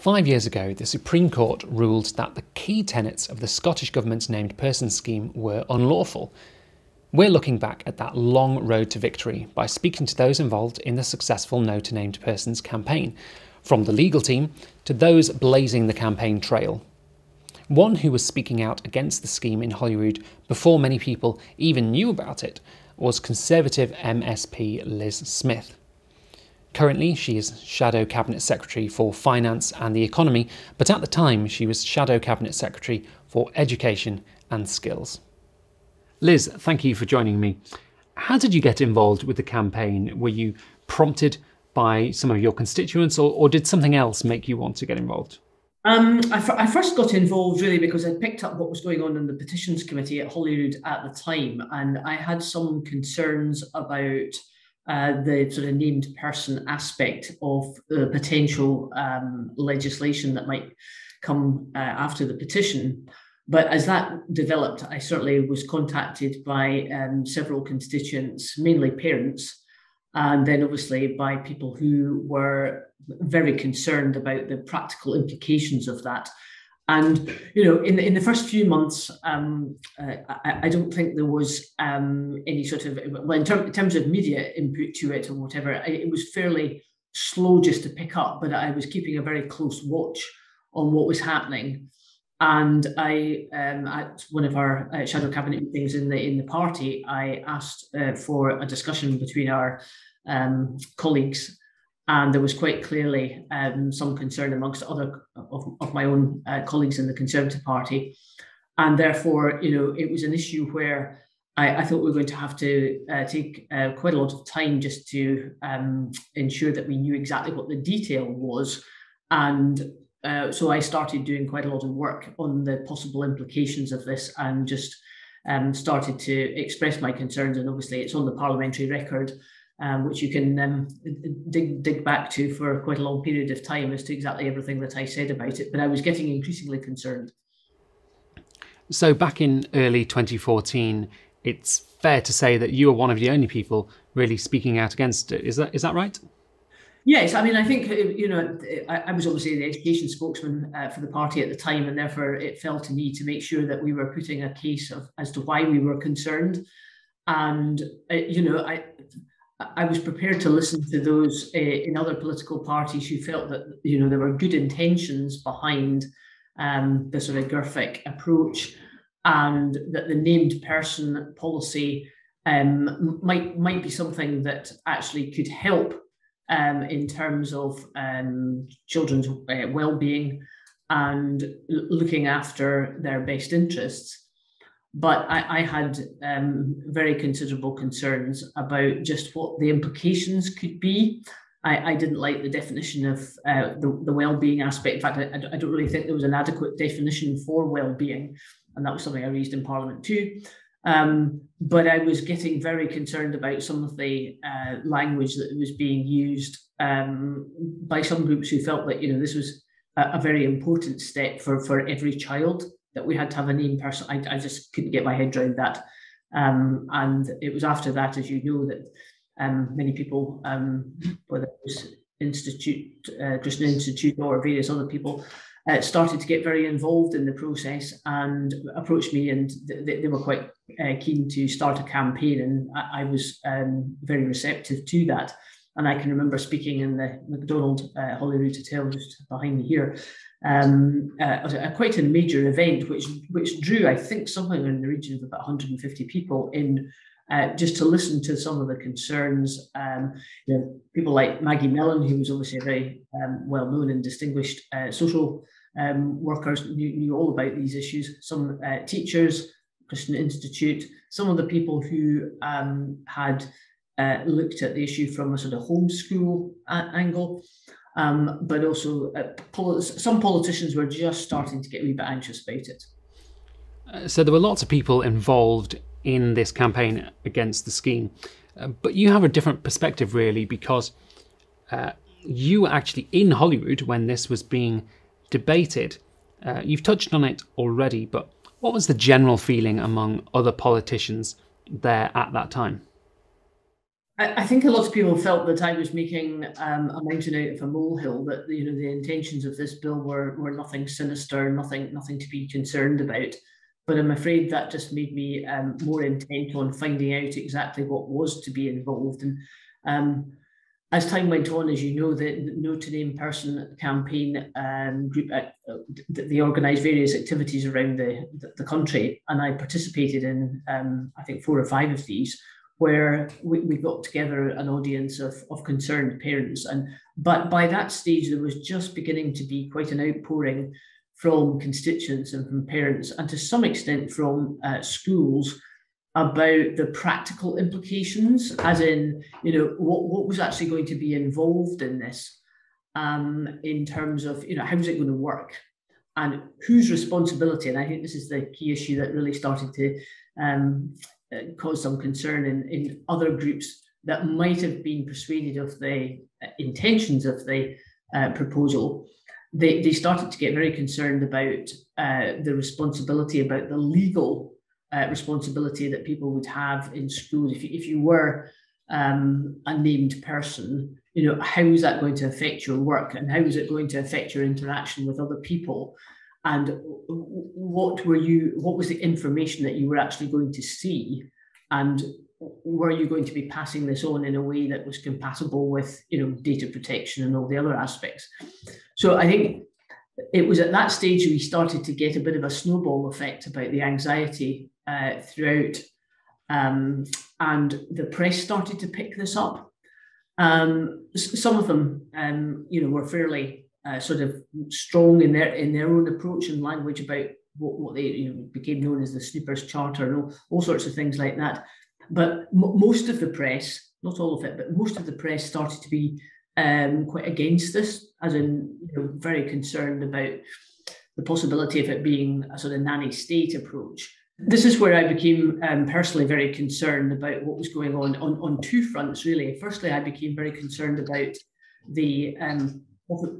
5 years ago, the Supreme Court ruled that the key tenets of the Scottish Government's Named Person scheme were unlawful. We're looking back at that long road to victory by speaking to those involved in the successful No to Named Persons campaign, from the legal team to those blazing the campaign trail. One who was speaking out against the scheme in Holyrood before many people even knew about it was Conservative MSP Liz Smith. Currently, she is Shadow Cabinet Secretary for Finance and the Economy, but at the time she was Shadow Cabinet Secretary for Education and Skills. Liz, thank you for joining me. How did you get involved with the campaign? Were you prompted by some of your constituents, or did something else make you want to get involved? I first got involved really because I picked up what was going on in the petitions committee at Holyrood at the time, and I had some concerns about the sort of named person aspect of the potential legislation that might come after the petition. But as that developed, I certainly was contacted by several constituents, mainly parents, and then obviously by people who were very concerned about the practical implications of that. And, you know, in the first few months, I don't think there was any sort of, well, in terms of media input to it or whatever, it was fairly slow just to pick up, but I was keeping a very close watch on what was happening. And I, at one of our shadow cabinet meetings in the party, I asked for a discussion between our colleagues. And there was quite clearly some concern amongst other of my own colleagues in the Conservative Party. And therefore, you know, it was an issue where I thought we were going to have to take quite a lot of time just to ensure that we knew exactly what the detail was. And so I started doing quite a lot of work on the possible implications of this and just started to express my concerns. And obviously it's on the parliamentary record, which you can dig back to for quite a long period of time as to exactly everything that I said about it. But I was getting increasingly concerned. So back in early 2014, it's fair to say that you were one of the only people really speaking out against it. Is that right? Yes, I mean, I think, you know, I was obviously the education spokesman for the party at the time, and therefore it fell to me to make sure that we were putting a case of as to why we were concerned. And, you know, I was prepared to listen to those in other political parties who felt that, you know, there were good intentions behind the sort of GIRFEC approach, and that the named person policy might be something that actually could help in terms of children's well-being and looking after their best interests. But I had very considerable concerns about just what the implications could be. I didn't like the definition of the well-being aspect. In fact, I don't really think there was an adequate definition for well-being, and that was something I raised in Parliament too. But I was getting very concerned about some of the language that was being used by some groups who felt that, you know, this was a very important step for every child, that we had to have a named person. I just couldn't get my head around that. And it was after that, as you know, that many people, whether it was Christian Institute or various other people, started to get very involved in the process and approached me, and they were quite keen to start a campaign, and I was very receptive to that. And I can remember speaking in the McDonald Holyrood Hotel just behind me here, quite a major event which drew, I think, something in the region of about 150 people in, just to listen to some of the concerns. You know, people like Maggie Mellon, who was obviously a very well-known and distinguished social worker, knew all about these issues. Some teachers, Christian Institute, some of the people who had looked at the issue from a sort of homeschool angle, but also some politicians were just starting to get a wee bit anxious about it. So there were lots of people involved in this campaign against the scheme, but you have a different perspective really, because you were actually in Holyrood when this was being debated. You've touched on it already, but what was the general feeling among other politicians there at that time? I think a lot of people felt that I was making a mountain out of a molehill, that the intentions of this bill were nothing sinister, nothing to be concerned about. But I'm afraid that just made me more intent on finding out exactly what was to be involved. And as time went on, as you know, the No2NP Person campaign group, they organised various activities around the country, and I participated in, I think, 4 or 5 of these, where we got together an audience of concerned parents. But by that stage, there was just beginning to be quite an outpouring from constituents and from parents, and to some extent from schools, about the practical implications, as in, what was actually going to be involved in this, in terms of, how is it going to work, and whose responsibility. And I think this is the key issue that really started to cause some concern in other groups that might have been persuaded of the intentions of the proposal. They started to get very concerned about the responsibility, about the legal responsibility that people would have in schools. If you were a named person, how is that going to affect your work, and how is it going to affect your interaction with other people, and what was the information that you were actually going to see, and were you going to be passing this on in a way that was compatible with data protection and all the other aspects. So I think it was at that stage we started to get a bit of a snowball effect about the anxiety throughout, and the press started to pick this up. Some of them, were fairly sort of strong in their own approach and language about what they became known as the Snooper's Charter and all sorts of things like that. But most of the press, not all of it, but most of the press started to be quite against this, as in very concerned about the possibility of it being a sort of nanny state approach. This is where I became personally very concerned about what was going on two fronts, really. Firstly, I became very concerned about the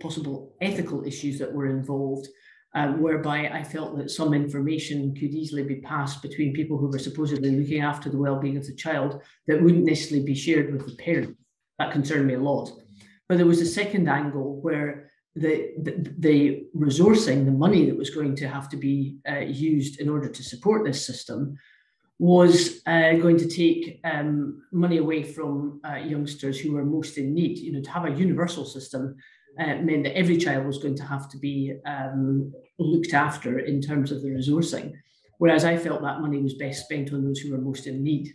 possible ethical issues that were involved, whereby I felt that some information could easily be passed between people who were supposedly looking after the well-being of the child that wouldn't necessarily be shared with the parent. That concerned me a lot. But there was a second angle where the resourcing, the money that was going to have to be used in order to support this system, was going to take money away from youngsters who were most in need. To have a universal system meant that every child was going to have to be looked after in terms of the resourcing, whereas I felt that money was best spent on those who were most in need.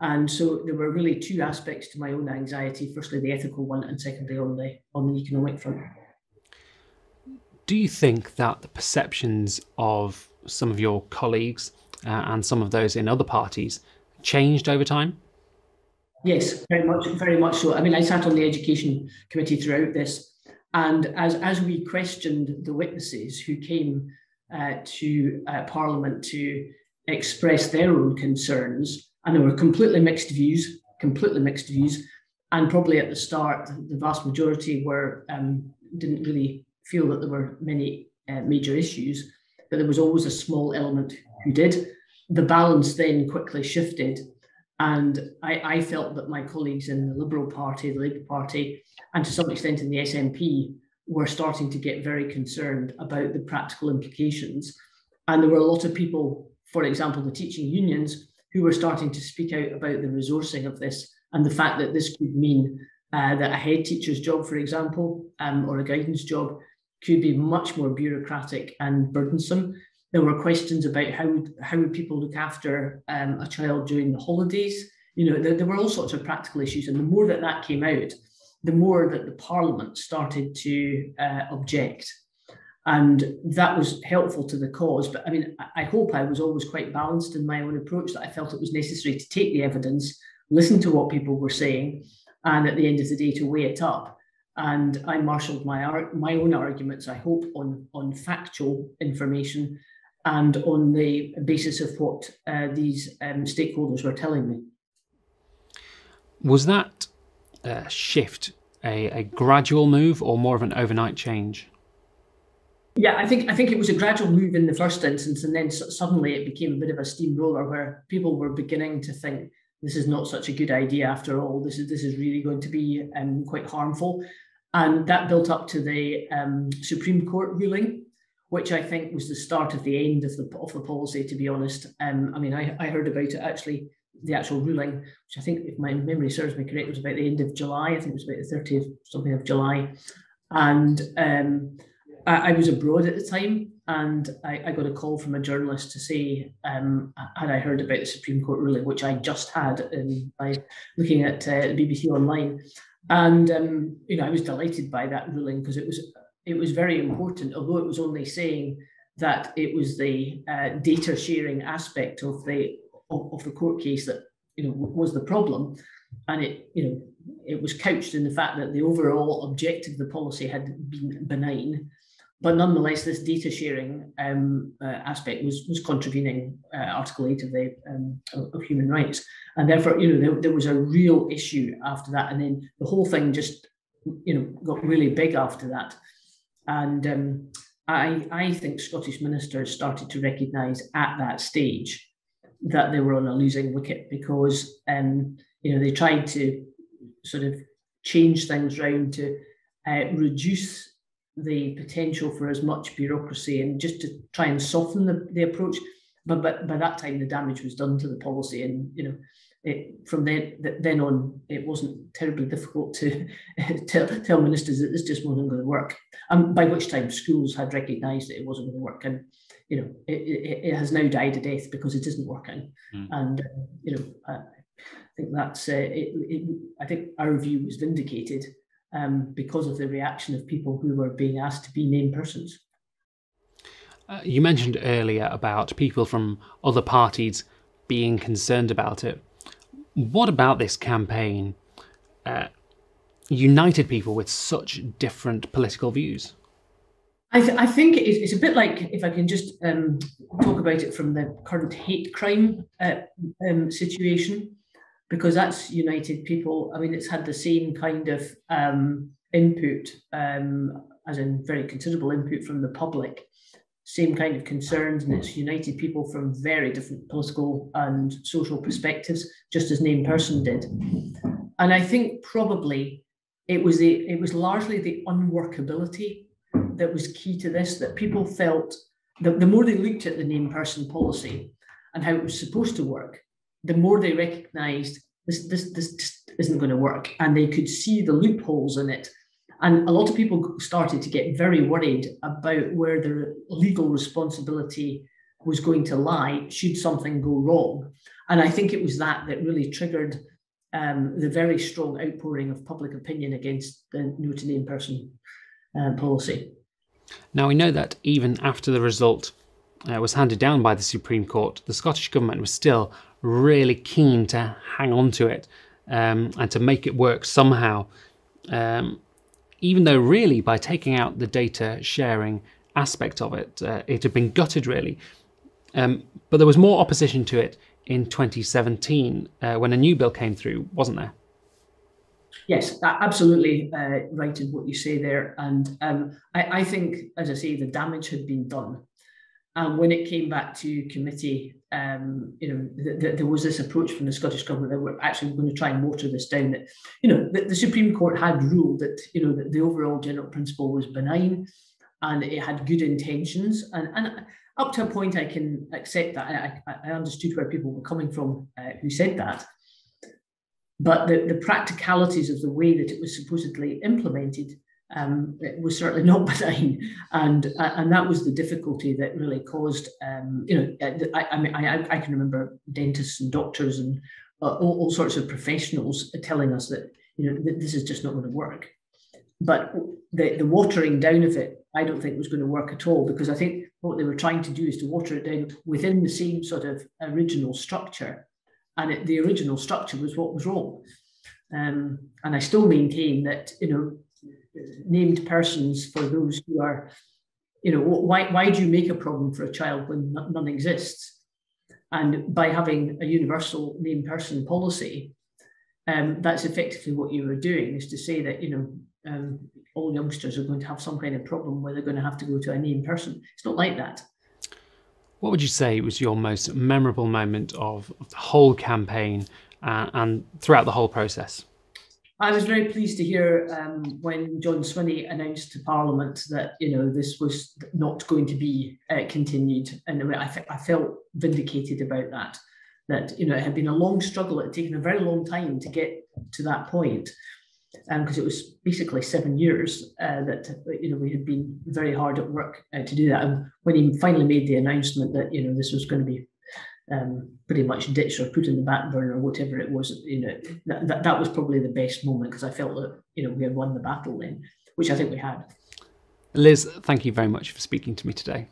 And so there were really two aspects to my own anxiety, firstly the ethical one, and secondly on the economic front. Do you think that the perceptions of some of your colleagues and some of those in other parties changed over time? Yes, very much so. I mean, I sat on the education committee throughout this, and as we questioned the witnesses who came to Parliament to express their own concerns, and there were completely mixed views, and probably at the start, the vast majority were didn't really feel that there were many major issues, but there was always a small element who did. The balance then quickly shifted, and I felt that my colleagues in the Liberal Party, the Labour Party, and to some extent in the SNP were starting to get very concerned about the practical implications. And there were a lot of people, for example, the teaching unions, who were starting to speak out about the resourcing of this and the fact that this could mean that a head teacher's job, for example, or a guidance job, could be much more bureaucratic and burdensome. There were questions about how would people look after a child during the holidays. There were all sorts of practical issues, and the more that came out, the more that the Parliament started to object. And that was helpful to the cause. But I mean, I hope I was always quite balanced in my own approach, that I felt it was necessary to take the evidence, listen to what people were saying, and at the end of the day, to weigh it up. And I marshaled my own arguments, I hope, on factual information and on the basis of what these stakeholders were telling me. Was that shift a gradual move or more of an overnight change? Yeah, I think it was a gradual move in the first instance, and then suddenly it became a bit of a steamroller where people were beginning to think this is not such a good idea after all, this is really going to be quite harmful. And that built up to the Supreme Court ruling, which I think was the start of the end of the policy, to be honest. I mean, I heard about it actually, the actual ruling, which I think, if my memory serves me correct, was about the end of July. I think it was about the 30th, something of July. And I was abroad at the time, and I got a call from a journalist to say, had I heard about the Supreme Court ruling, which I just had by looking at the BBC online. And, you know, I was delighted by that ruling, because it was very important, although it was only saying that it was the data sharing aspect of the court case that, you know, was the problem. And it, you know, it was couched in the fact that the overall objective of the policy had been benign, but nonetheless, this data sharing aspect was contravening Article 8 of the of human rights, and therefore, you know, there was a real issue after that, and then the whole thing just, you know, got really big after that, and I think Scottish ministers started to recognise at that stage that they were on a losing wicket, because you know, they tried to sort of change things around to reduce the potential for as much bureaucracy and just to try and soften the approach. But by that time, the damage was done to the policy. And, you know, from then on, it wasn't terribly difficult to tell ministers that this just wasn't going to work. And by which time, schools had recognised that it wasn't going to work. And, you know, it has now died a death because it isn't working. Mm. And, you know, I think that's I think our view was vindicated because of the reaction of people who were being asked to be named persons. You mentioned earlier about people from other parties being concerned about it. What about this campaign united people with such different political views? I think it's a bit like, if I can just talk about it from the current hate crime situation, because that's united people. I mean, it's had the same kind of input, as in very considerable input from the public, same kind of concerns, and it's united people from very different political and social perspectives, just as Named Person did. And I think probably it was largely the unworkability that was key to this, that people felt that the more they looked at the Named Person policy and how it was supposed to work, the more they recognised this just isn't going to work, and they could see the loopholes in it. And a lot of people started to get very worried about where their legal responsibility was going to lie should something go wrong. And I think it was that really triggered the very strong outpouring of public opinion against the NO2NP person policy. Now, we know that even after the result was handed down by the Supreme Court, the Scottish Government was still really keen to hang on to it and to make it work somehow, even though really by taking out the data sharing aspect of it, it had been gutted really. But there was more opposition to it in 2017 when a new bill came through, wasn't there? Yes, absolutely right in what you say there. And I think, as I say, the damage had been done. And when it came back to committee, you know, there was this approach from the Scottish Government that we're actually going to try and water this down. That, you know, the Supreme Court had ruled that, you know, that the overall general principle was benign, and it had good intentions. And up to a point, I can accept that. I understood where people were coming from who said that. But the practicalities of the way that it was supposedly implemented it was certainly not benign, and that was the difficulty that really caused. You know, I mean, I can remember dentists and doctors and all sorts of professionals telling us that, you know, this is just not going to work. But the watering down of it, I don't think was going to work at all, because I think what they were trying to do is to water it down within the same sort of original structure, and the original structure was what was wrong. And I still maintain that, you know, named persons, for those who are, you know, why do you make a problem for a child when none exists? And by having a universal named person policy, that's effectively what you were doing, is to say that, you know, all youngsters are going to have some kind of problem where they're going to have to go to a named person. It's not like that. What would you say was your most memorable moment of the whole campaign and throughout the whole process. I was very pleased to hear when John Swinney announced to Parliament that, you know, this was not going to be continued. And I felt vindicated about that, that, you know, it had been a long struggle. It had taken a very long time to get to that point, because it was basically 7 years that, you know, we had been very hard at work to do that. And when he finally made the announcement that, you know, this was going to be pretty much ditched or put in the back burner or whatever it was, you know, that was probably the best moment, because I felt that, you know, we had won the battle then, which I think we had. Liz, thank you very much for speaking to me today.